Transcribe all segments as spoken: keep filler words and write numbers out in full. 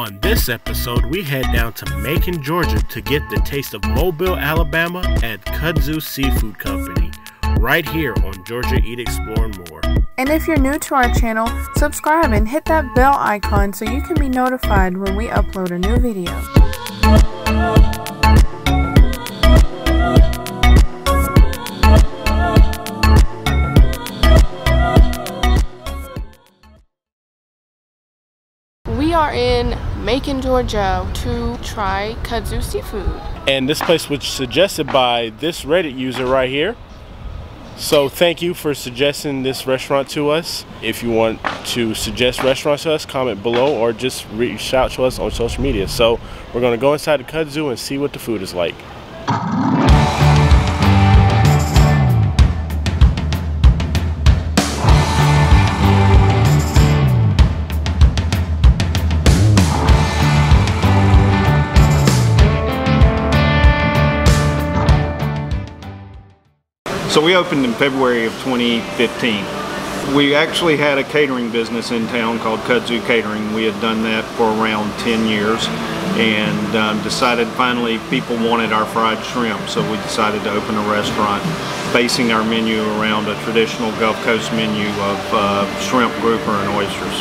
On this episode, we head down to Macon, Georgia to get the taste of Mobile, Alabama at Kudzu Seafood Company, right here on Georgia Eat, Explore More. And if you're new to our channel, subscribe and hit that bell icon so you can be notified when we upload a new video. We are in Macon, Georgia to try Kudzu Seafood. And this place was suggested by this Reddit user right here. So thank you for suggesting this restaurant to us. If you want to suggest restaurants to us, comment below or just reach out to us on social media. So we're going to go inside the Kudzu and see what the food is like. So we opened in February of twenty fifteen. We actually had a catering business in town called Kudzu Catering. We had done that for around ten years and um, decided finally people wanted our fried shrimp, so we decided to open a restaurant basing our menu around a traditional Gulf Coast menu of uh, shrimp, grouper, and oysters.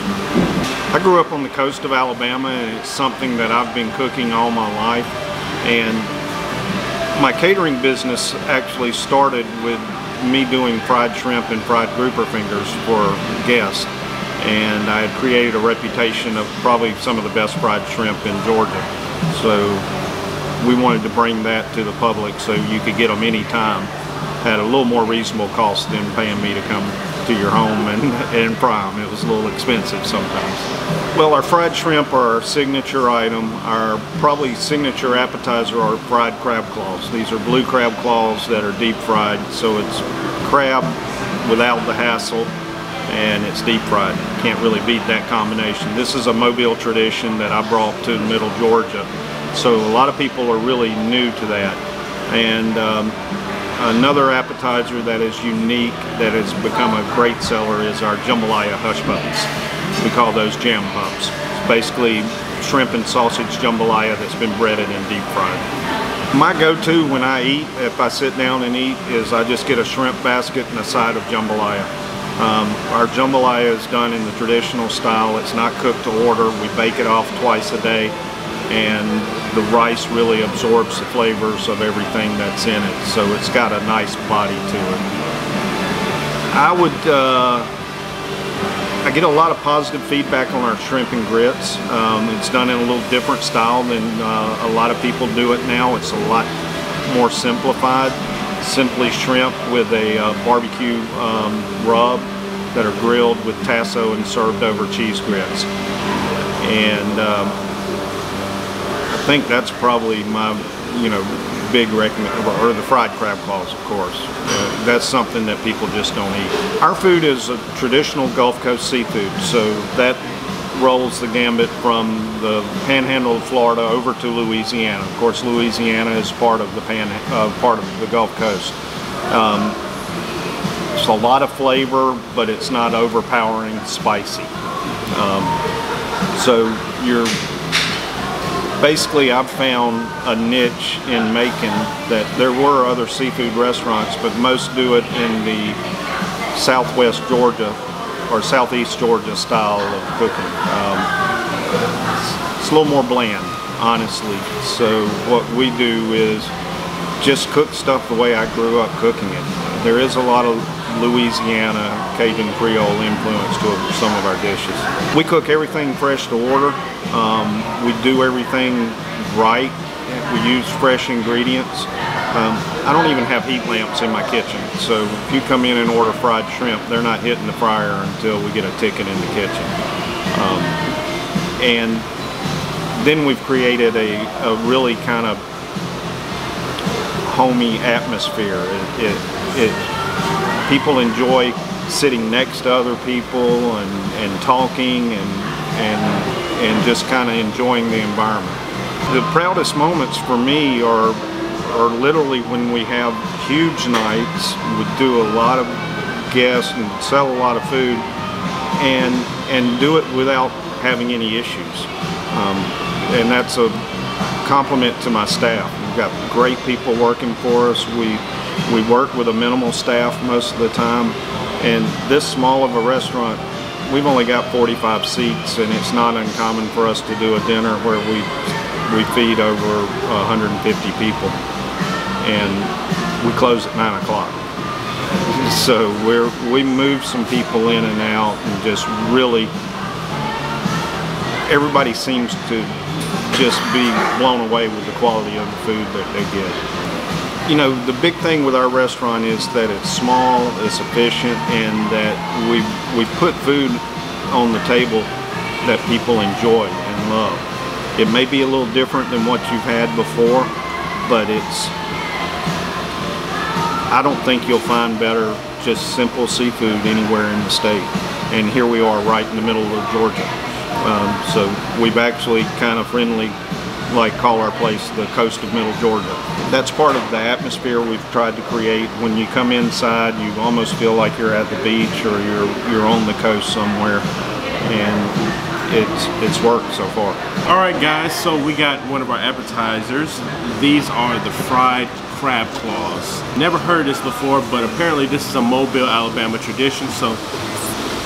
I grew up on the coast of Alabama, and it's something that I've been cooking all my life. And my catering business actually started with me doing fried shrimp and fried grouper fingers for guests, and I had created a reputation of probably some of the best fried shrimp in Georgia. So we wanted to bring that to the public so you could get them anytime at a little more reasonable cost than paying me to come to your home and, and fry them. It was a little expensive sometimes. Well, our fried shrimp are our signature item. Our probably signature appetizer are fried crab claws. These are blue crab claws that are deep fried, so it's crab without the hassle, and it's deep fried. Can't really beat that combination. This is a Mobile tradition that I brought to middle Georgia, so a lot of people are really new to that. And um, another appetizer that is unique, that has become a great seller, is our jambalaya hush puppies. We call those jam pumps. It's basically shrimp and sausage jambalaya that's been breaded and deep fried. My go-to when I eat, if I sit down and eat, is I just get a shrimp basket and a side of jambalaya. Um, our jambalaya is done in the traditional style. It's not cooked to order. We bake it off twice a day, and the rice really absorbs the flavors of everything that's in it. So it's got a nice body to it. I would. Uh, I get a lot of positive feedback on our shrimp and grits. Um, it's done in a little different style than uh, a lot of people do it now. It's a lot more simplified. Simply shrimp with a uh, barbecue um, rub that are grilled with tasso and served over cheese grits. And um, I think that's probably my, you know, big recommend, or the fried crab claws, of course. Uh, that's something that people just don't eat. Our food is a traditional Gulf Coast seafood, so that rolls the gambit from the Panhandle of Florida over to Louisiana. Of course, Louisiana is part of the pan, uh, part of the Gulf Coast. Um, it's a lot of flavor, but it's not overpowering spicy. Um, so you're Basically, I've found a niche in Macon that there were other seafood restaurants, but most do it in the southwest Georgia or southeast Georgia style of cooking. Um, it's a little more bland, honestly. So what we do is just cook stuff the way I grew up cooking it. There is a lot of Louisiana Cajun Creole influence to some of our dishes. We cook everything fresh to order. Um, we do everything right. We use fresh ingredients. Um, I don't even have heat lamps in my kitchen, so if you come in and order fried shrimp, they're not hitting the fryer until we get a ticket in the kitchen. Um, and then we've created a, a really kind of homey atmosphere. It, it, it People enjoy sitting next to other people and, and talking and, and, and just kind of enjoying the environment. The proudest moments for me are, are literally when we have huge nights. We do a lot of guests and sell a lot of food and, and do it without having any issues. Um, and that's a compliment to my staff. We've got great people working for us. We, we work with a minimal staff most of the time, and this small of a restaurant, we've only got forty-five seats, and it's not uncommon for us to do a dinner where we, we feed over one hundred fifty people, and we close at nine o'clock. So we're, we move some people in and out, and just really, everybody seems to just be blown away with the quality of the food that they get. You know, the big thing with our restaurant is that it's small, it's efficient, and that we, we put food on the table that people enjoy and love. It may be a little different than what you've had before, but it's, I don't think you'll find better just simple seafood anywhere in the state. And here we are right in the middle of Georgia. Um, so we've actually kind of friendly, like, call our place the coast of Middle Georgia. That's part of the atmosphere we've tried to create. When you come inside, you almost feel like you're at the beach or you're, you're on the coast somewhere. And it's, it's worked so far. All right, guys, so we got one of our appetizers. These are the fried crab claws. Never heard this before, but apparently this is a Mobile, Alabama tradition. So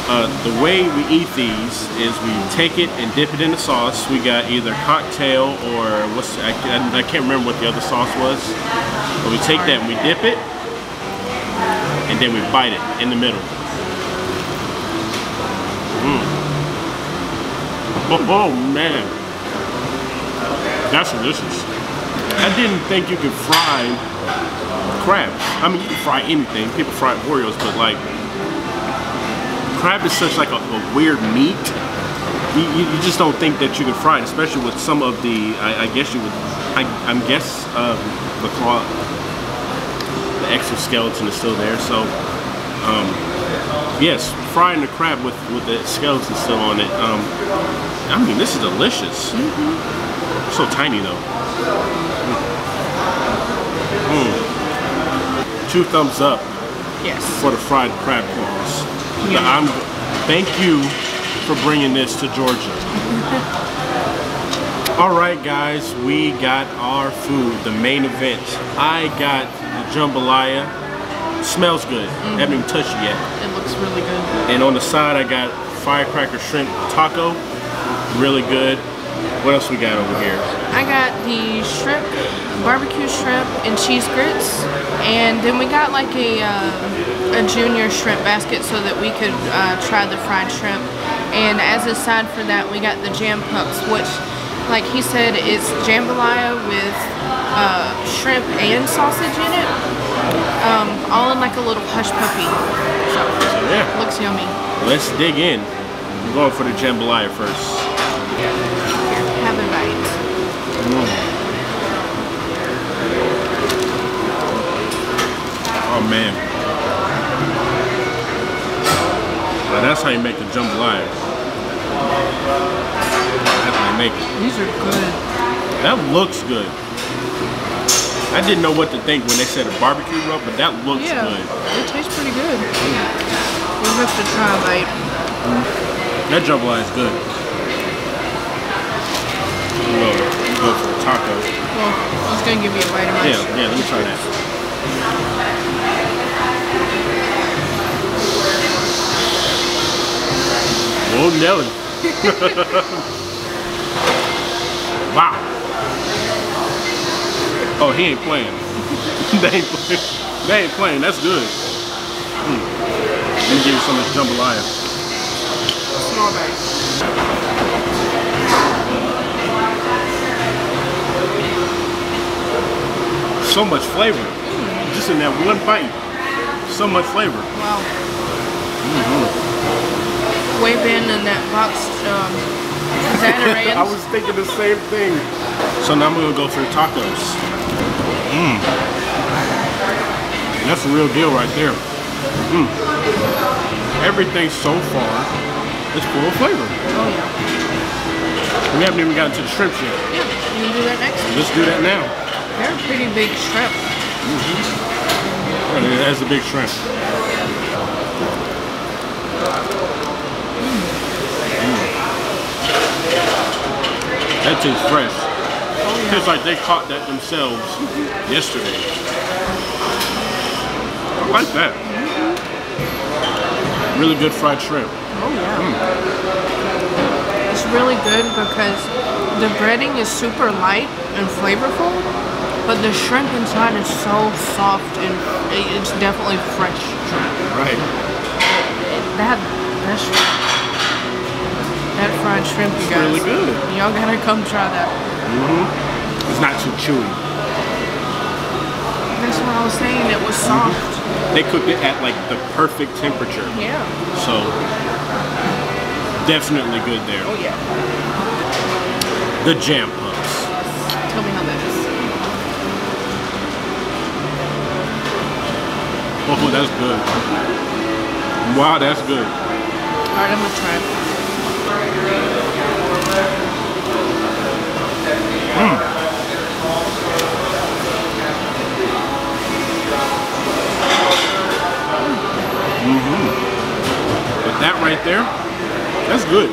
uh, the way we eat these is we take it and dip it in the sauce. We got either cocktail or what's, I, I can't remember what the other sauce was. But we take that and we dip it, and then we bite it in the middle. Mm. Oh, oh man, that's delicious. I didn't think you could fry crabs. I mean, you can fry anything. People fry Oreos, but like, crab is such like a, a weird meat. You, you, you just don't think that you can fry it, especially with some of the, I, I guess you would, I, I guess um, the claw, the exoskeleton is still there. So, um, yes, frying the crab with, with the skeleton still on it. Um, I mean, this is delicious. Mm-hmm. So tiny though. Mm. Two thumbs up. Yes. For the fried crab claws. Yeah. I'm, thank you for bringing this to Georgia. All right, guys, we got our food, the main event. I got the jambalaya. Smells good. Mm-hmm. I haven't even touched it yet. It looks really good. And on the side, I got firecracker shrimp taco. Really good. What else we got over here? I got the shrimp, barbecue shrimp and cheese grits, and then we got like a, uh, a junior shrimp basket so that we could uh, try the fried shrimp. And as a side for that, we got the jam pucks, which, like he said, is jambalaya with uh, shrimp and sausage in it, um, all in like a little hush puppy. So, yeah. Looks yummy. Let's dig in. I'm going for the jambalaya first. Have a bite. Mm. Oh man. Well, that's how you make the jambalaya. That's how you make it. These are good. That looks good. I didn't know what to think when they said a barbecue rub, but that looks yeah, good. It tastes pretty good. We'll have to try a bite. Mm. That jambalaya is good. Go for the taco. Well, I was gonna give you a bite of my yeah, yeah, let me try that. Oh, Nelly. Wow. Oh, he ain't playing. They ain't playing. They ain't playing. That's good. Mm. Let me give you some of this jambalaya. Small bite. So much flavor, mm. just in that one bite. So much flavor. Wow. Mm-hmm. Way been in that boxed um, Zatarain's. I was thinking the same thing. So now I'm gonna go for the tacos. Mm. That's a real deal right there. Mm. Everything so far is full of flavor. Oh yeah. We haven't even gotten to the shrimp yet. Yeah, we can do that next. Let's do that now. They're a pretty big shrimp. Mm-hmm. That's a big shrimp. Mm. Mm. That tastes fresh. Oh, yeah. It's like they caught that themselves yesterday. I like that. Mm-hmm. Really good fried shrimp. Oh yeah. Mm. It's really good because the breading is super light and flavorful, but the shrimp inside is so soft and it's definitely fresh shrimp. Right. That, that shrimp. That fried shrimp, you guys. It's really good. Y'all gotta come try that. Mm-hmm. It's not too chewy. That's what I was saying, it was soft. Mm-hmm. They cooked it at like the perfect temperature. Yeah. So, definitely good there. Oh yeah. The jam puffs. Tell me how that is. Oh, that's good. Wow, that's good. All right, I'm gonna try it. Mm. Mm-hmm. But that right there, that's good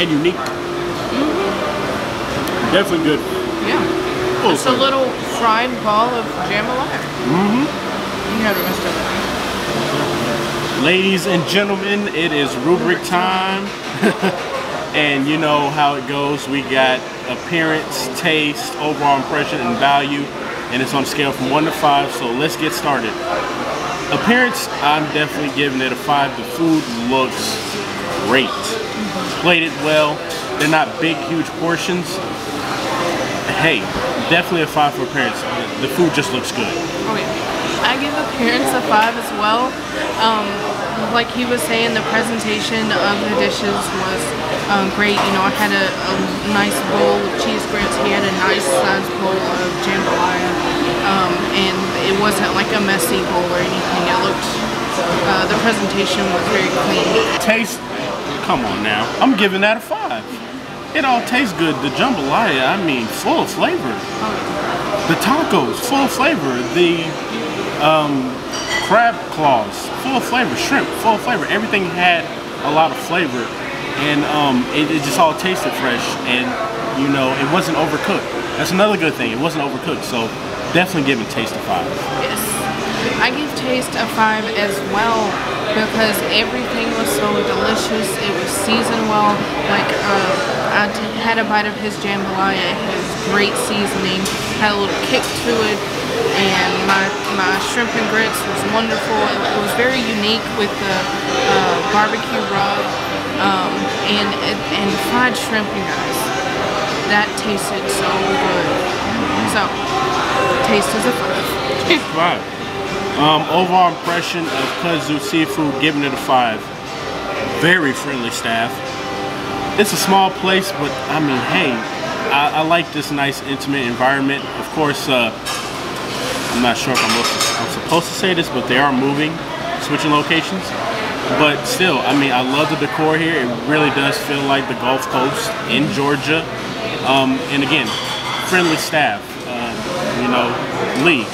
and unique. Mm-hmm. Definitely good. Yeah. Oh, it's sorry. A little fried ball of jambalaya. Mm-hmm. You never missed it. Ladies and gentlemen, it is rubric time. And you know how it goes. We got appearance, taste, overall impression, and value, and it's on a scale from one to five. So let's get started. Appearance, I'm definitely giving it a five. The food looks great, plated well. They're not big, huge portions. Hey, definitely a five for appearance. The food just looks good. Oh yeah, I give appearance a five as well. Um, Like he was saying, the presentation of the dishes was um, great. You know, I had a, a nice bowl of cheese grits. He had a nice sized bowl of jambalaya. Um, and it wasn't like a messy bowl or anything. It looked, uh, the presentation was very clean. Taste, come on now. I'm giving that a five. It all tastes good. The jambalaya, I mean, full of flavor. Oh, yeah. The tacos, full of flavor. The, um... crab claws, full of flavor, shrimp, full of flavor. Everything had a lot of flavor, and um, it, it just all tasted fresh, and you know, it wasn't overcooked. That's another good thing, it wasn't overcooked, so definitely giving taste a five. Yes, I give taste a five as well, because everything was so delicious, it was seasoned well. Like, uh, I had a bite of his jambalaya, it has great seasoning, had a little kick to it, and my, my shrimp and grits was wonderful. It was very unique with the uh, barbecue rub um, and, and fried shrimp, you guys. That tasted so good. So, taste is a five. Five. Um, overall impression of Kudzu Seafood, giving it a five. Very friendly staff. It's a small place, but I mean, hey, I, I like this nice, intimate environment. Of course, uh, I'm not sure if I'm, to, I'm supposed to say this, but they are moving, switching locations. But still, I mean, I love the decor here. It really does feel like the Gulf Coast in Georgia. Um, and again, friendly staff. Uh, you know, Lee,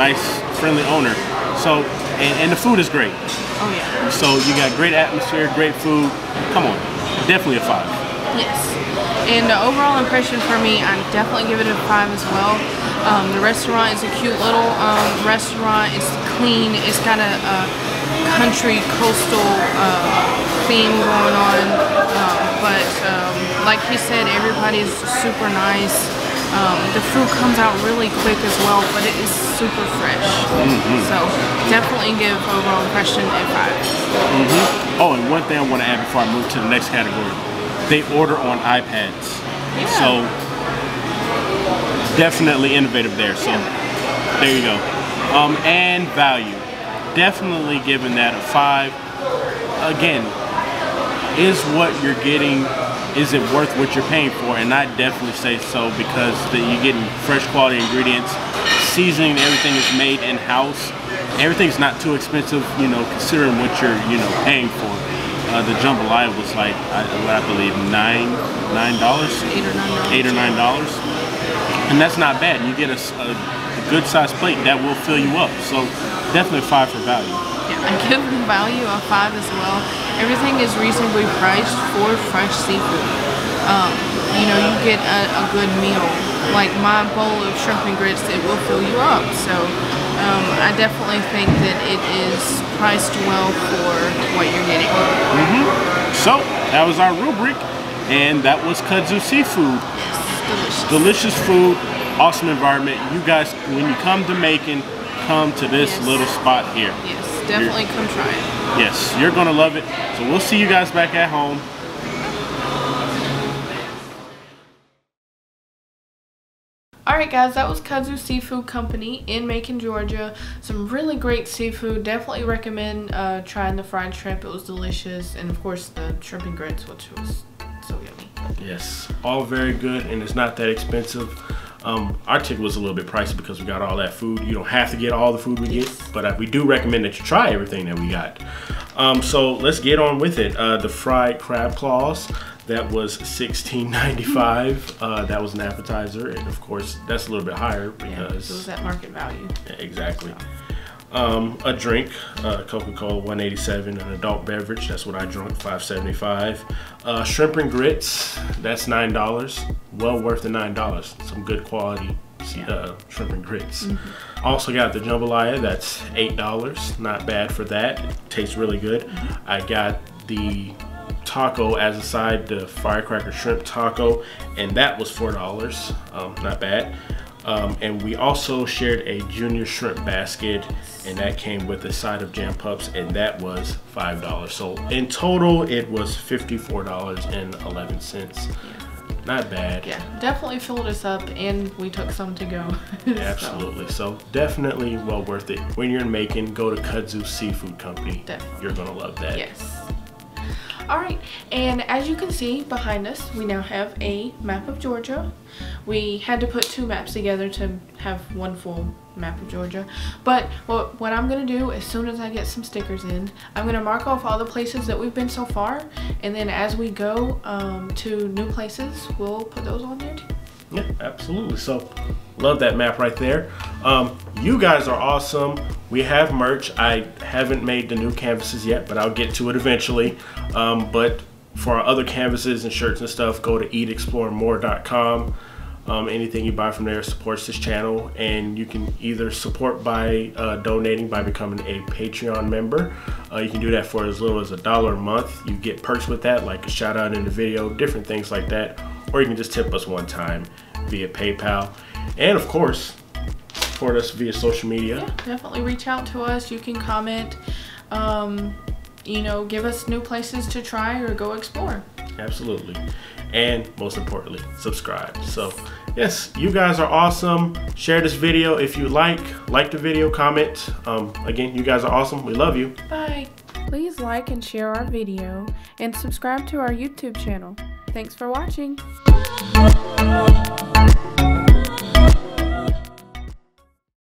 nice, friendly owner. So, and, and the food is great. Oh yeah. So you got great atmosphere, great food. Come on, definitely a five. Yes. And the overall impression for me, I definitely give it a five as well. Um, the restaurant is a cute little um, restaurant. It's clean. It's got a, a country coastal uh, theme going on. Um, but um, like he said, everybody's super nice. Um, the food comes out really quick as well, but it is super fresh. Mm-hmm. So definitely give overall impression a five. Mm-hmm. Oh, and one thing I want to add before I move to the next category. They order on iPads, yeah. So definitely innovative there. So yeah. There you go. Um, and value, definitely giving that a five. Again, is what you're getting, is it worth what you're paying for? And I definitely say so, because the, you're getting fresh quality ingredients, seasoning, everything is made in house. Everything's not too expensive, you know, considering what you're, you know, paying for. Uh, the jambalaya was like, I, I believe, nine, nine dollars, eight or nine dollars, eight or nine dollars, and that's not bad. You get a, a, a good-sized plate that will fill you up. So definitely a five for value. Yeah, I give the value a five as well. Everything is reasonably priced for fresh seafood. Um, you know, you get a, a good meal. Like my bowl of shrimp and grits, it will fill you up. So um, I definitely think that it is priced well for what you're getting. Mm-hmm. So that was our rubric, and that was Kudzu Seafood. Yes, delicious. Delicious food, awesome environment. You guys, when you come to Macon, come to this yes. little spot here. Yes, definitely you're, come try it. Yes, you're gonna love it. So we'll see you guys back at home. Alright guys, that was Kudzu Seafood Company in Macon, Georgia. Some really great seafood. Definitely recommend uh, trying the fried shrimp. It was delicious. And of course the shrimp and grits, which was so yummy. Yes, all very good, and it's not that expensive. Um, our ticket was a little bit pricey because we got all that food. You don't have to get all the food we yes. get, but we do recommend that you try everything that we got. Um, so let's get on with it. Uh, the fried crab claws. That was sixteen ninety-five. Uh, that was an appetizer, and of course, that's a little bit higher because yeah, it was at market value. Yeah, exactly. Um, a drink, uh, Coca-Cola, one eighty-seven. An adult beverage, that's what I drank, five seventy-five. Uh, shrimp and grits, that's nine dollars. Well worth the nine dollars. Some good quality yeah. uh, shrimp and grits. Mm-hmm. Also got the jambalaya, that's eight dollars. Not bad for that. It tastes really good. Mm-hmm. I got the taco as a side, the firecracker shrimp taco, and that was four dollars. Um, not bad. Um, and we also shared a junior shrimp basket, and that came with a side of jam puffs, and that was five dollars. So in total it was fifty-four dollars and eleven cents. Not bad. Yeah, definitely filled us up, and we took some to go. so. Absolutely. So definitely well worth it. When you're in Macon, go to Kudzu Seafood Company. Definitely. You're gonna love that. Yes. Alright, and as you can see behind us, we now have a map of Georgia. We had to put two maps together to have one full map of Georgia. But what, what I'm going to do, as soon as I get some stickers in, I'm going to mark off all the places that we've been so far. And then as we go um, to new places, we'll put those on there too. Yeah, absolutely. So, love that map right there. Um, you guys are awesome. We have merch. I haven't made the new canvases yet, but I'll get to it eventually. Um, but for our other canvases and shirts and stuff, go to eat explore more dot com. Um, anything you buy from there supports this channel, and you can either support by uh, donating by becoming a Patreon member. Uh, you can do that for as little as a dollar a month. You get perks with that, like a shout out in the video, different things like that. Or you can just tip us one time via PayPal. And of course, support us via social media. Yeah, definitely reach out to us. You can comment, um, you know, give us new places to try or go explore. Absolutely. And most importantly, subscribe. So yes, you guys are awesome. Share this video if you like. Like the video, comment. Um, again, you guys are awesome. We love you. Bye. Please like and share our video and subscribe to our YouTube channel. Thanks for watching.